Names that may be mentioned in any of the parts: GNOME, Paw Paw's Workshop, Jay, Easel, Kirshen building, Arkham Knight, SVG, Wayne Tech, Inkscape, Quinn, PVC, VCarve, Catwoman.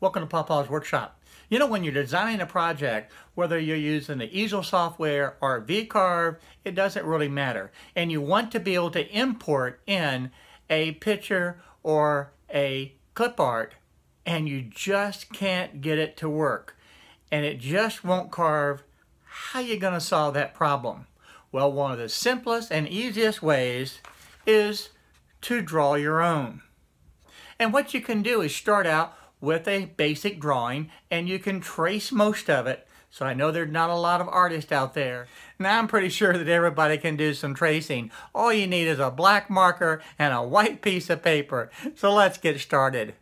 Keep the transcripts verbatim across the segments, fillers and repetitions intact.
Welcome to Paw Paw's Workshop. You know, when you're designing a project, whether you're using the Easel software or VCarve, it doesn't really matter. And you want to be able to import in a picture or a clip art, and you just can't get it to work. And it just won't carve. How are you going to solve that problem? Well, one of the simplest and easiest ways is to draw your own. And what you can do is start out with a basic drawing, and you can trace most of it. So I know there's not a lot of artists out there. Now I'm pretty sure that everybody can do some tracing. All you need is a black marker and a white piece of paper. So let's get started.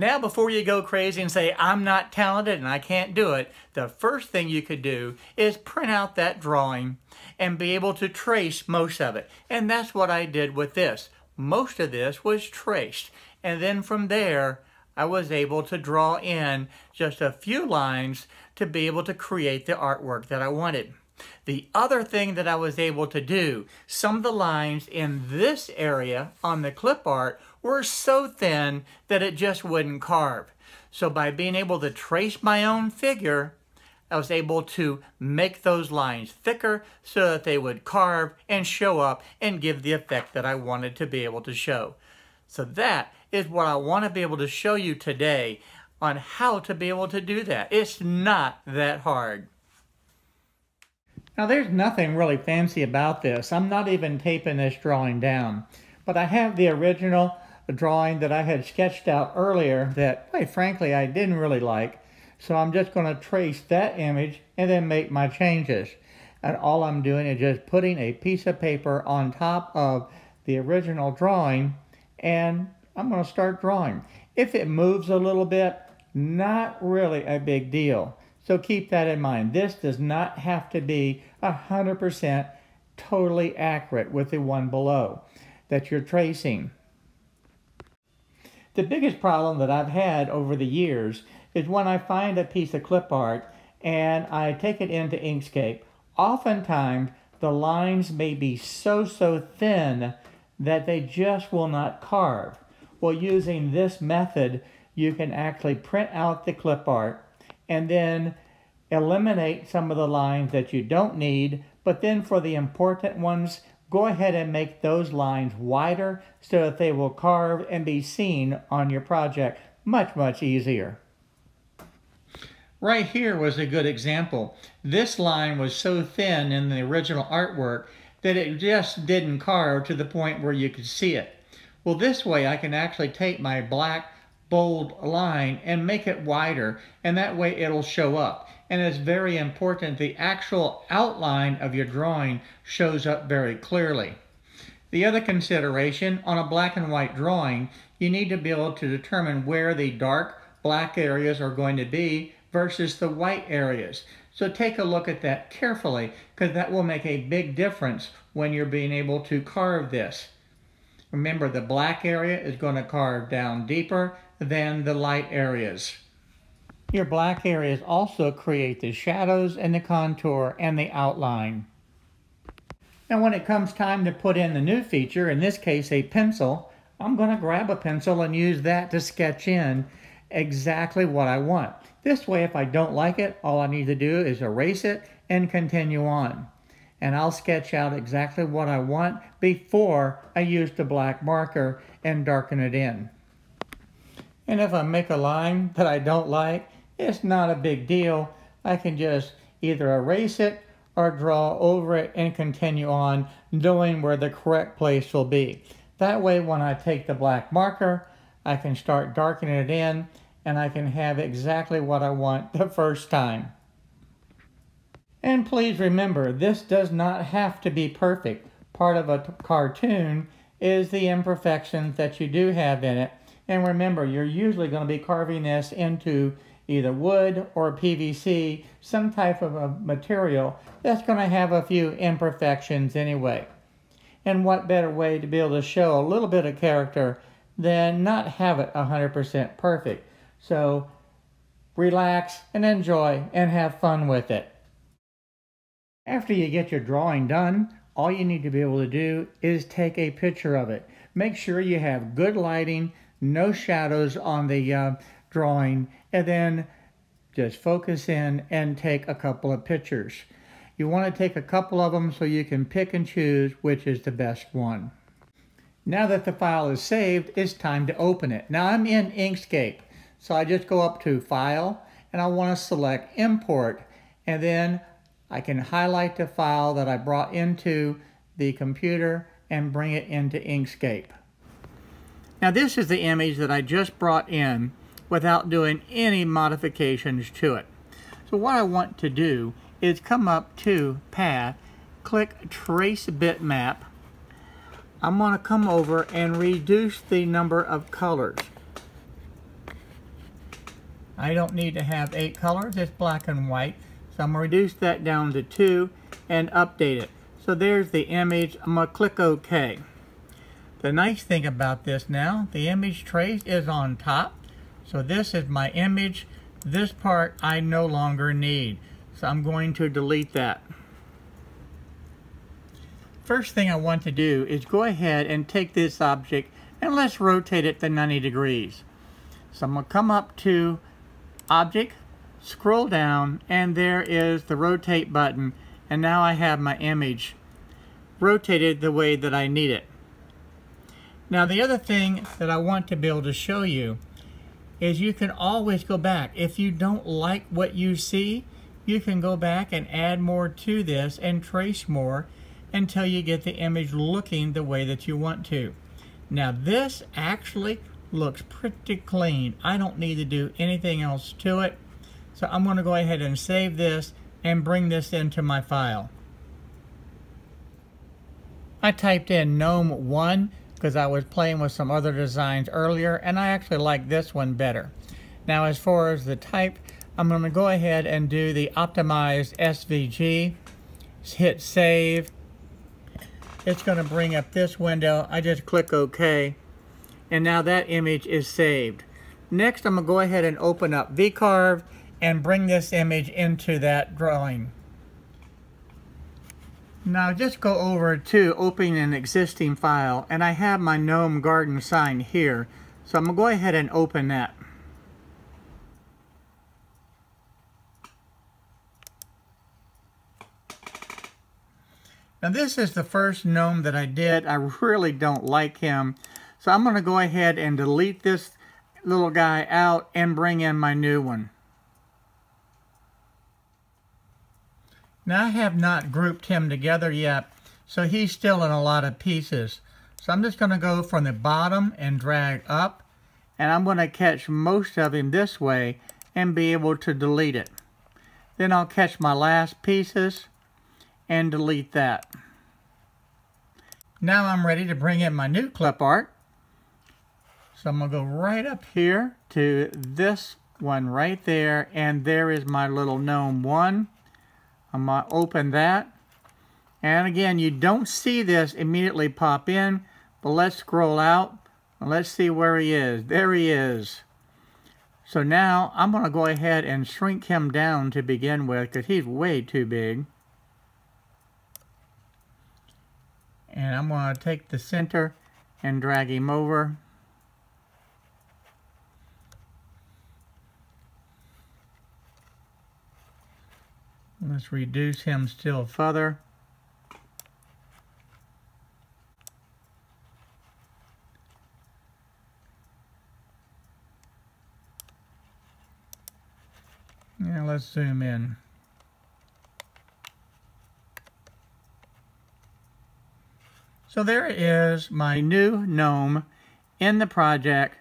Now, before you go crazy and say, I'm not talented and I can't do it, the first thing you could do is print out that drawing and be able to trace most of it. And that's what I did with this. Most of this was traced. And then from there, I was able to draw in just a few lines to be able to create the artwork that I wanted. The other thing that I was able to do, some of the lines in this area on the clip art were so thin that it just wouldn't carve. So by being able to trace my own figure, I was able to make those lines thicker so that they would carve and show up and give the effect that I wanted to be able to show. So that is what I want to be able to show you today on how to be able to do that. It's not that hard. Now, there's nothing really fancy about this. I'm not even taping this drawing down, but I have the original drawing that I had sketched out earlier that, quite frankly, I didn't really like. So I'm just going to trace that image and then make my changes. And all I'm doing is just putting a piece of paper on top of the original drawing, and I'm going to start drawing. If it moves a little bit, not really a big deal. So keep that in mind. This does not have to be one hundred percent totally accurate with the one below that you're tracing. The biggest problem that I've had over the years is when I find a piece of clip art and I take it into Inkscape, oftentimes the lines may be so, so thin that they just will not carve. Well, using this method, you can actually print out the clip art and then eliminate some of the lines that you don't need, but then for the important ones, go ahead and make those lines wider so that they will carve and be seen on your project much, much easier. Right here was a good example. This line was so thin in the original artwork that it just didn't carve to the point where you could see it. Well, this way I can actually take my black bold line and make it wider, and that way it'll show up. And it's very important the actual outline of your drawing shows up very clearly. The other consideration on a black and white drawing, you need to be able to determine where the dark black areas are going to be versus the white areas. So take a look at that carefully, because that will make a big difference when you're being able to carve this. Remember, the black area is going to carve down deeper than the light areas. Your black areas also create the shadows and the contour and the outline. Now, when it comes time to put in the new feature, in this case a pencil, I'm going to grab a pencil and use that to sketch in exactly what I want. This way, if I don't like it, all I need to do is erase it and continue on. And I'll sketch out exactly what I want before I use the black marker and darken it in. And if I make a line that I don't like, it's not a big deal. I can just either erase it or draw over it and continue on, knowing where the correct place will be. That way, when I take the black marker, I can start darkening it in, and I can have exactly what I want the first time. And please remember, this does not have to be perfect. Part of a cartoon is the imperfections that you do have in it. And remember, you're usually going to be carving this into either wood or P V C, some type of a material that's going to have a few imperfections anyway. And what better way to be able to show a little bit of character than not have it one hundred percent perfect. So relax and enjoy and have fun with it. After you get your drawing done, all you need to be able to do is take a picture of it. Make sure you have good lighting, no shadows on the uh, drawing, and then just focus in and take a couple of pictures. You want to take a couple of them so you can pick and choose which is the best one. Now that the file is saved, it's time to open it. Now I'm in Inkscape. So I just go up to File, and I want to select Import, and then I can highlight the file that I brought into the computer and bring it into Inkscape. Now this is the image that I just brought in without doing any modifications to it. So what I want to do is come up to Path, click Trace Bitmap. I'm going to come over and reduce the number of colors. I don't need to have eight colors, it's black and white. So I'm going to reduce that down to two and update it. So there's the image. I'm going to click OK. The nice thing about this now, the image trace is on top. So this is my image. This part I no longer need. So I'm going to delete that. First thing I want to do is go ahead and take this object and let's rotate it to ninety degrees. So I'm going to come up to Object, scroll down, and there is the rotate button, and now I have my image rotated the way that I need it. Now the other thing that I want to be able to show you is you can always go back. If you don't like what you see, you can go back and add more to this and trace more until you get the image looking the way that you want to. Now this actually looks pretty clean. I don't need to do anything else to it. So I'm going to go ahead and save this and bring this into my file. I typed in GNOME one because I was playing with some other designs earlier, and I actually like this one better. Now as far as the type, I'm going to go ahead and do the optimized S V G. Hit save. It's going to bring up this window. I just click OK. And now that image is saved. Next, I'm going to go ahead and open up VCarve and bring this image into that drawing. Now just go over to open an existing file, and I have my GNOME garden sign here, so I'm going to go ahead and open that. Now this is the first GNOME that I did. I really don't like him, so I'm going to go ahead and delete this little guy out and bring in my new one. Now I have not grouped him together yet, so he's still in a lot of pieces. So I'm just going to go from the bottom and drag up, and I'm going to catch most of him this way and be able to delete it. Then I'll catch my last pieces and delete that. Now I'm ready to bring in my new clip art. So I'm going to go right up here to this one right there, and there is my little GNOME one. I'm going to open that, and again, you don't see this immediately pop in, but let's scroll out and let's see where he is. There he is. So now I'm going to go ahead and shrink him down to begin with because he's way too big. And I'm going to take the center and drag him over. Let's reduce him still further. Now let's zoom in. So there is my new GNOME in the project,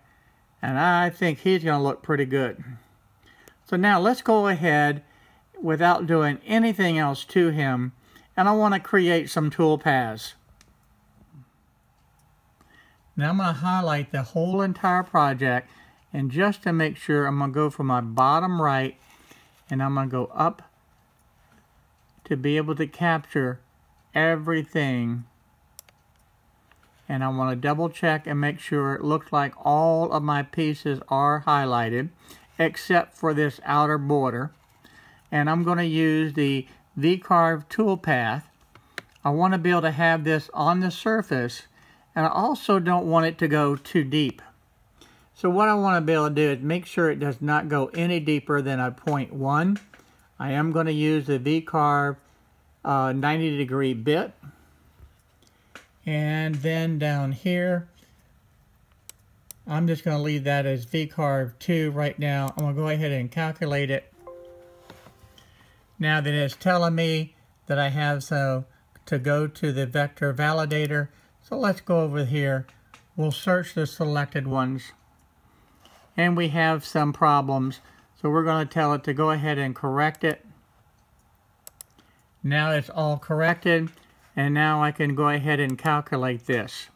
and I think he's going to look pretty good. So now let's go ahead without doing anything else to him, and I want to create some toolpaths. Now I'm going to highlight the whole entire project, and just to make sure, I'm going to go from my bottom right, and I'm going to go up to be able to capture everything and I want to double check and make sure it looks like all of my pieces are highlighted except for this outer border. And I'm going to use the VCarve toolpath. I want to be able to have this on the surface, and I also don't want it to go too deep. So what I want to be able to do is make sure it does not go any deeper than a point one. I am going to use the VCarve uh, ninety degree bit. And then down here, I'm just going to leave that as VCarve two right now. I'm going to go ahead and calculate it. Now that it's telling me that I have so to go to the vector validator. So let's go over here. We'll search the selected ones. And we have some problems. So we're going to tell it to go ahead and correct it. Now it's all corrected. And now I can go ahead and calculate this.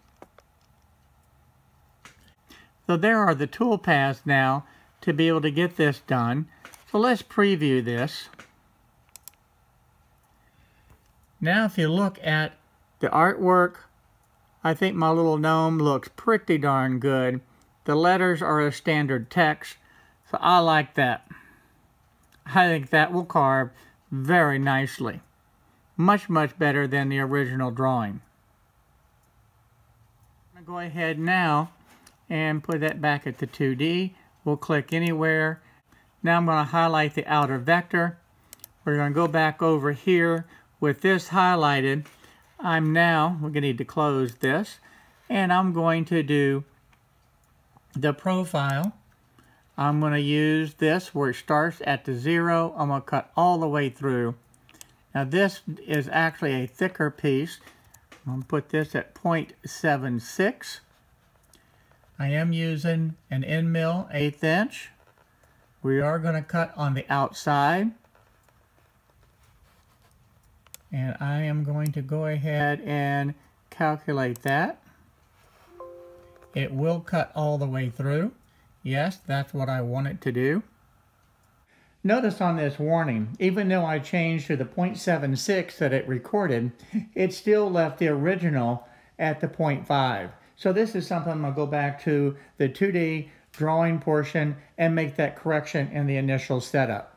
So there are the toolpaths now to be able to get this done. So let's preview this. Now if you look at the artwork, I think my little gnome looks pretty darn good. The letters are a standard text, so I like that. I think that will carve very nicely. Much, much better than the original drawing. I'm going to go ahead now and put that back at the two D. We'll click anywhere. Now I'm going to highlight the outer vector. We're going to go back over here. With this highlighted, I'm now, we're going to need to close this, and I'm going to do the profile. I'm going to use this where it starts at the zero. I'm going to cut all the way through. Now this is actually a thicker piece. I'm going to put this at point seven six. I am using an end mill, eighth inch. We are going to cut on the outside. And I am going to go ahead and calculate that. It will cut all the way through. Yes, that's what I want it to do. Notice on this warning, even though I changed to the point seven six that it recorded, it still left the original at the point five. So this is something I'm going to go back to the two D drawing portion and make that correction in the initial setup.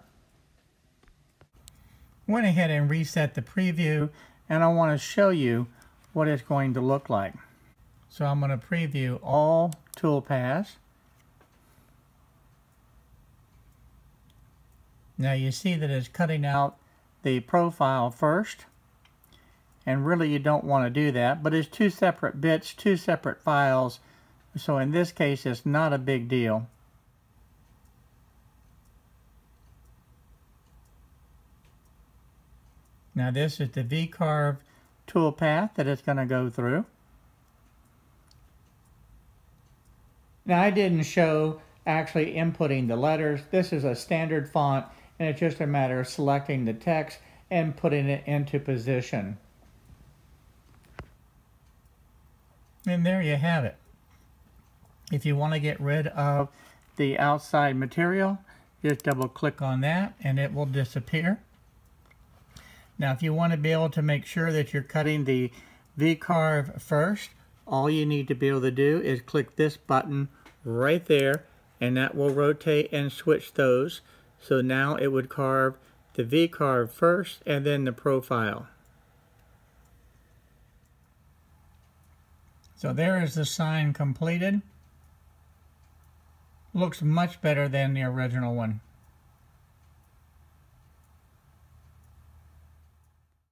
Went ahead and reset the preview, and I want to show you what it's going to look like. So I'm going to preview all toolpaths. Now you see that it's cutting out the profile first, and really you don't want to do that, but it's two separate bits, two separate files, so in this case it's not a big deal. Now this is the VCarve toolpath that it's going to go through. Now I didn't show actually inputting the letters. This is a standard font, and it's just a matter of selecting the text and putting it into position. And there you have it. If you want to get rid of the outside material, just double click on that and it will disappear. Now, if you want to be able to make sure that you're cutting the VCarve first, all you need to be able to do is click this button right there, and that will rotate and switch those. So now it would carve the VCarve first and then the profile. So there is the sign completed. Looks much better than the original one.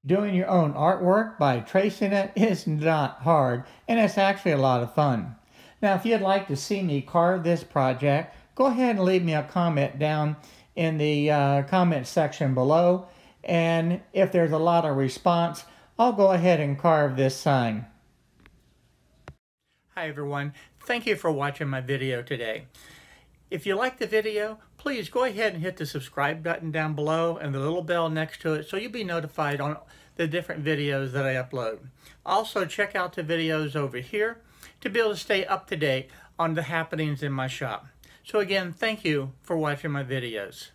Doing your own artwork by tracing it is not hard, and it's actually a lot of fun. Now, if you'd like to see me carve this project, go ahead and leave me a comment down in the uh, comment section below, and if there's a lot of response, I'll go ahead and carve this sign. Hi everyone, thank you for watching my video today. If you like the video, please go ahead and hit the subscribe button down below and the little bell next to it so you'll be notified on the different videos that I upload. Also, check out the videos over here to be able to stay up to date on the happenings in my shop. So again, thank you for watching my videos.